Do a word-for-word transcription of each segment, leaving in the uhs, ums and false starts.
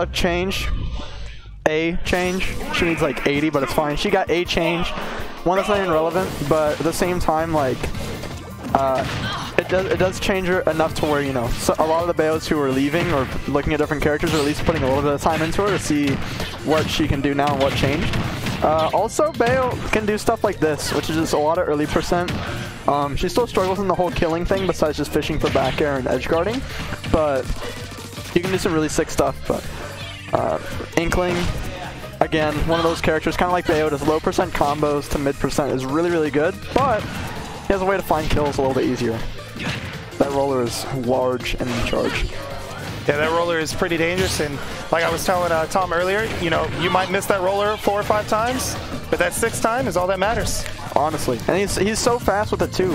a change. A change. She needs like eighty, but it's fine. She got a change. One that's not even relevant, but at the same time, like, uh, it does it does change her enough to where, you know, so a lot of the Bayos who are leaving or looking at different characters are at least putting a little bit of time into her to see what she can do now and what changed. Uh, also, Bayo can do stuff like this, which is just a lot of early percent. Um, she still struggles in the whole killing thing, besides just fishing for back air and edge guarding, but you can do some really sick stuff. But uh, Inkling, again, one of those characters, kind of like Bayo, does low percent combos to mid percent is really, really good, but he has a way to find kills a little bit easier. That roller is large and in charge. Yeah, that roller is pretty dangerous, and like I was telling uh, Tom earlier, you know, you might miss that roller four or five times, but that sixth time is all that matters. Honestly. And he's, he's so fast with it too.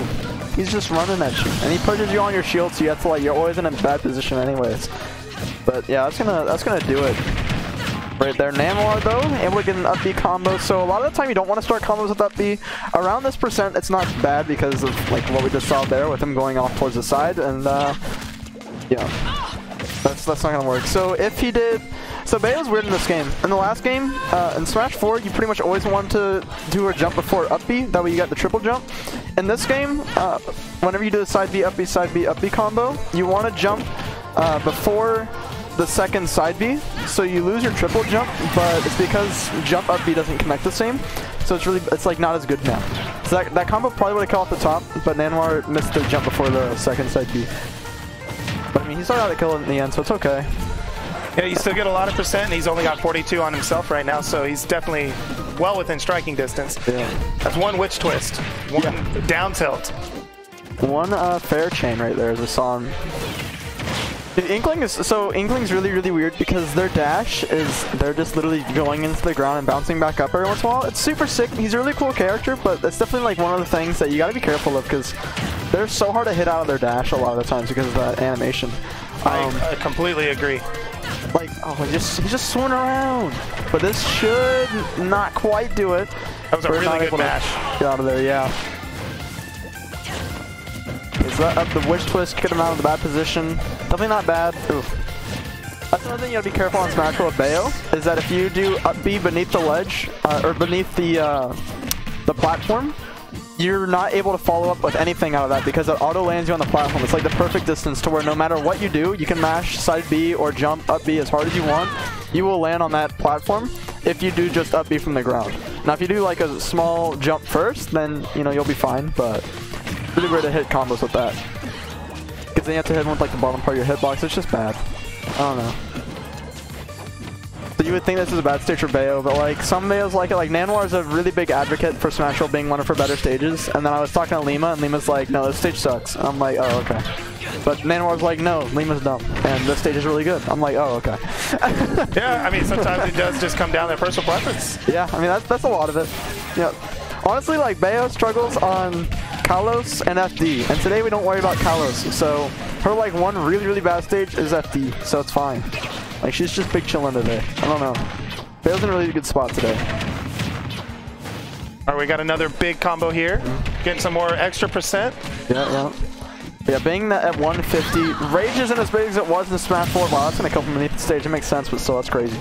He's just running at you, and he pushes you on your shield, so you have to, like, you're always in a bad position anyways. But yeah, that's gonna that's gonna do it right there. Nanoir, though, able to get an up-B combo, so a lot of the time you don't want to start combos with up-B. Around this percent, it's not bad because of, like, what we just saw there with him going off towards the side, and uh, yeah. That's, that's not gonna work. So if he did, so Bayo's weird in this game. In the last game, uh, in Smash four, you pretty much always want to do her jump before up B. That way you got the triple jump. In this game, uh, whenever you do the side B, up B, side B, up B combo, you want to jump uh, before the second side B, so you lose your triple jump. But it's because jump up B doesn't connect the same, so it's really it's like not as good now. So that, that combo probably would have caught the top, but Nanoir missed the jump before the second side B. But, I mean, he started out to kill it in the end, so it's okay. Yeah, you still get a lot of percent, and he's only got forty-two on himself right now, so he's definitely well within striking distance. Yeah. That's one witch twist, one yeah. down tilt. One uh, fair chain right there is a song. The Inkling is, so Inkling's really, really weird because their dash is, they're just literally going into the ground and bouncing back up every once in a while. It's super sick. He's a really cool character, but that's definitely like one of the things that you gotta be careful of because they're so hard to hit out of their dash a lot of the times because of that animation. Um, I, I completely agree. Like, oh, he just, he just swung around. But this should not quite do it. That was a really good mash. Get out of there, yeah. Is that up the witch twist, get him out of the bad position. Definitely not bad. Ooh. That's another thing you gotta be careful on Smash with Bayo, is that if you do up B beneath the ledge, uh, or beneath the uh, the platform, you're not able to follow up with anything out of that because it auto lands you on the platform. It's like the perfect distance to where no matter what you do, you can mash side B or jump up B as hard as you want. You will land on that platform if you do just up B from the ground. Now if you do like a small jump first, then you know you'll be fine, but really great to hit combos with that. Because then you have to hit them with like the bottom part of your hitbox. It's just bad. I don't know. So you would think this is a bad stage for Bayo, but like some Bayos like it. Like Nanoir is a really big advocate for Smashville being one of her better stages. And then I was talking to Lima, and Lima's like, no, this stage sucks. I'm like, oh, okay. But Nanoir's like, no, Lima's dumb. And this stage is really good. I'm like, oh, okay. Yeah, I mean, sometimes it does just come down to personal preference. Yeah, I mean, that's, that's a lot of it. Yeah. Honestly, like, Bayo struggles on Kalos and F D, and today we don't worry about Kalos, so her like one really really bad stage is F D, so it's fine. Like she's just big chilling today. I don't know. Bayo's in a really good spot today. Alright, we got another big combo here. Mm-hmm. Getting some more extra percent. Yeah, yeah. Yeah, being that at one fifty, Rage isn't as big as it was in Smash four. Wow, that's gonna come from beneath the stage, it makes sense, but still that's crazy.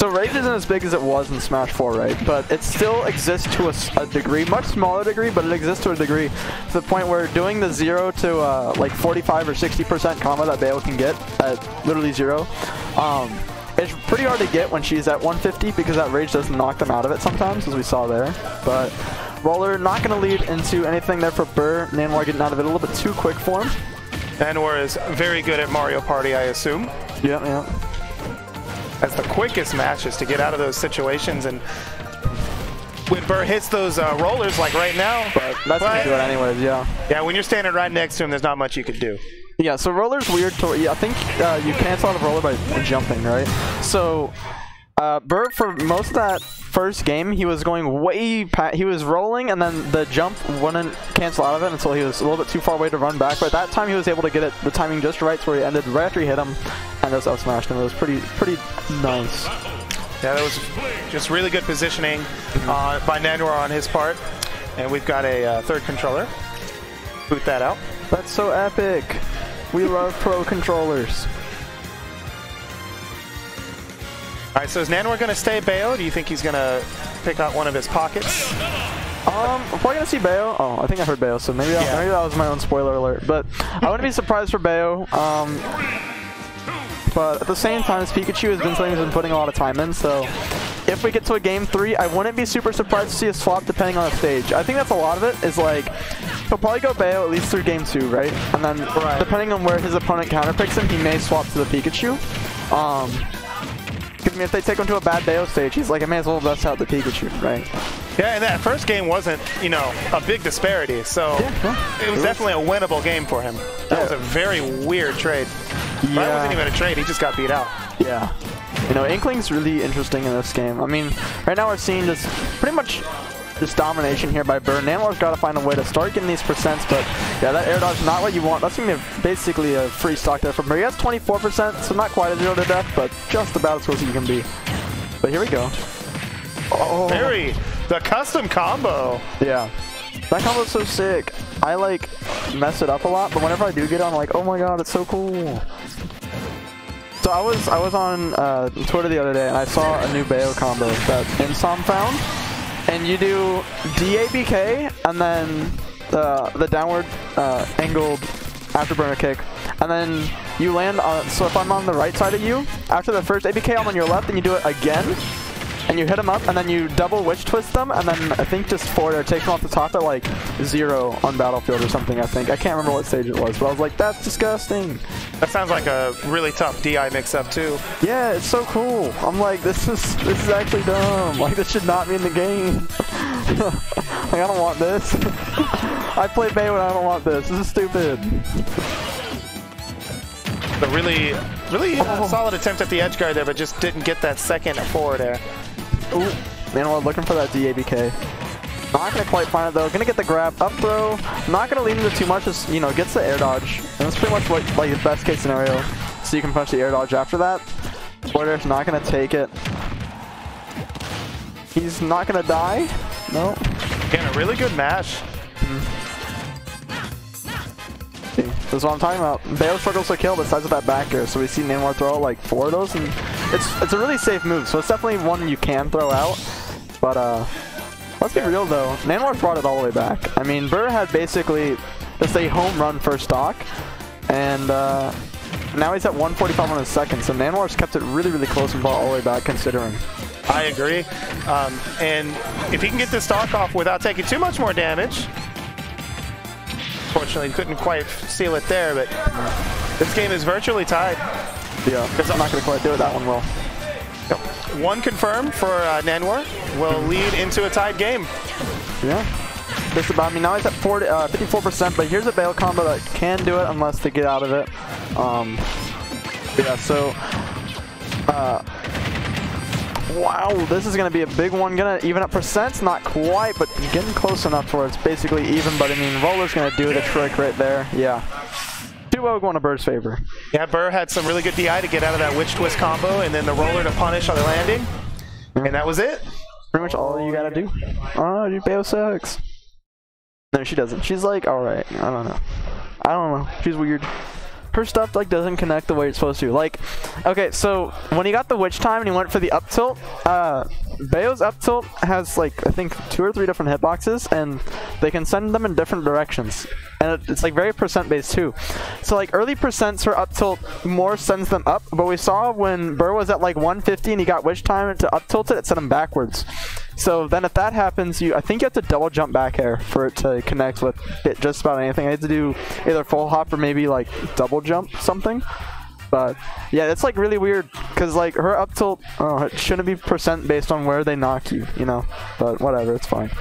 So Rage isn't as big as it was in Smash four, right? But it still exists to a, a degree, much smaller degree, but it exists to a degree to the point where doing the zero to uh, like forty-five or sixty percent combo that Bayo can get at literally zero, um, it's pretty hard to get when she's at one fifty because that Rage does knock them out of it sometimes, as we saw there. But Roller not going to lead into anything there for Brr. Nanoir getting out of it a little bit too quick for him. Nanoir is very good at Mario Party, I assume. Yeah, yeah. That's the quickest matches to get out of those situations, and when Burr hits those uh, rollers, like right now, but that's gonna do it anyways, yeah. Yeah, when you're standing right next to him, there's not much you could do. Yeah, so roller's weird. To, yeah, I think uh, you cancel out a roller by jumping, right? So uh, Burr, for most of that first game, he was going way past, he was rolling, and then the jump wouldn't cancel out of it until he was a little bit too far away to run back. But that time, he was able to get it, the timing just right to where he ended right after he hit him. And those up smashed him. It was pretty, pretty nice. Yeah, that was just really good positioning uh, by Nanoir on his part. And we've got a uh, third controller. Boot that out. That's so epic. We love pro controllers. Alright, so is Nanoir going to stay Bayo? Do you think he's going to pick out one of his pockets? Um, we're probably going to see Bayo. Oh, I think I heard Bayo, so maybe that, yeah. maybe that was my own spoiler alert. But I wouldn't be surprised for Bayo. Um, but at the same time, Pikachu has been something he's been putting a lot of time in, so if we get to a game three, I wouldn't be super surprised to see a swap depending on the stage. I think that's a lot of it, is like, he'll probably go Bayo at least through game two, right? And then right. depending on where his opponent counterpicks him, he may swap to the Pikachu. Um, Because I mean, if they take him to a bad Bayo stage, he's like, I may as well bust out the Pikachu, right? Yeah, and that first game wasn't, you know, a big disparity, so yeah, yeah. it was it definitely was. a winnable game for him. That yeah. was a very weird trade. Yeah. That wasn't even a trade, he just got beat out. Yeah. You know, Inkling's really interesting in this game. I mean, right now we're seeing just pretty much this domination here by Brr. Nanoir's got to find a way to start getting these percents, but yeah, that air dodge is not what you want. That's going to be basically a free stock there from Brr. He has twenty-four percent, so not quite a zero to death, but just about as close as you can be. But here we go. Oh, Barry, the custom combo. Yeah, that combo's so sick. I like mess it up a lot, but whenever I do get on, I'm like, oh my god, it's so cool. So I was I was on uh, Twitter the other day, and I saw a new Bayo combo that Insom found. And you do D A B K, and then uh, the downward uh, angled afterburner kick, and then you land on, so if I'm on the right side of you, after the first A B K, I'm on your left, and you do it again, and you hit them up, and then you double witch twist them, and then I think just forward air takes them off the top at like zero on Battlefield or something, I think. I can't remember what stage it was, but I was like, that's disgusting. That sounds like a really tough D I mix-up too. Yeah, it's so cool. I'm like, this is this is actually dumb. Like, this should not be in the game. Like, I don't want this. I play Bayo and I don't want this. This is stupid. The really, really oh. uh, solid attempt at the edge guard there, but just didn't get that second forward air. Ooh, Nanoir looking for that D A B K. Not gonna quite find it though. Gonna get the grab up throw. Not gonna lead into too much. Just you know, gets the air dodge, and that's pretty much what like the best case scenario. So you can punch the air dodge after that. Forward air's not gonna take it. He's not gonna die. No. Again, a really good mash. Mm-hmm. See, this is what I'm talking about. Bayo struggles to kill besides with that back air. So we see Nanoir throw out like four of those and. It's, it's a really safe move, so it's definitely one you can throw out, but uh, let's be real though, Nanoir brought it all the way back. I mean, Brr had basically just a home run first stock, and uh, now he's at one forty-five on his second, so Nanoir's kept it really, really close and brought all the way back considering. I agree, um, and if he can get this stock off without taking too much more damage, fortunately couldn't quite seal it there, but this game is virtually tied. Yeah, because I'm not going to quite do it. That one will. Yep. One confirmed for uh, Nanoir will lead into a tied game. Yeah. Just about me. Now he's at fifty-four percent, but here's a Bayo combo that can do it unless they get out of it. Um, yeah, so... Uh, wow, this is going to be a big one. Going to even up percents? Not quite, but getting close enough where it's basically even. But I mean, Roller's going to do the trick right there. Yeah. Duo going to Burr's favor. Yeah, Brr had some really good D I to get out of that witch twist combo, and then the roller to punish on the landing, and that was it. Pretty much all you gotta do. Oh, dude, Bayo sucks. No, she doesn't. She's like, all right, I don't know. I don't know. She's weird. Her stuff like doesn't connect the way it's supposed to. Like, okay, so when he got the witch time and he went for the up tilt, uh, Bayo's up tilt has like I think two or three different hitboxes, and they can send them in different directions. And it, it's like very percent based too. So like early percents, her up tilt more sends them up. But we saw when Brr was at like one fifty and he got witch time to up tilt it, it sent him backwards. So then if that happens, you I think you have to double jump back air for it to connect with it just about anything. I had to do either full hop or maybe like double jump something. But yeah, it's like really weird because like her up tilt, oh, it shouldn't be percent based on where they knock you, you know, but whatever, it's fine.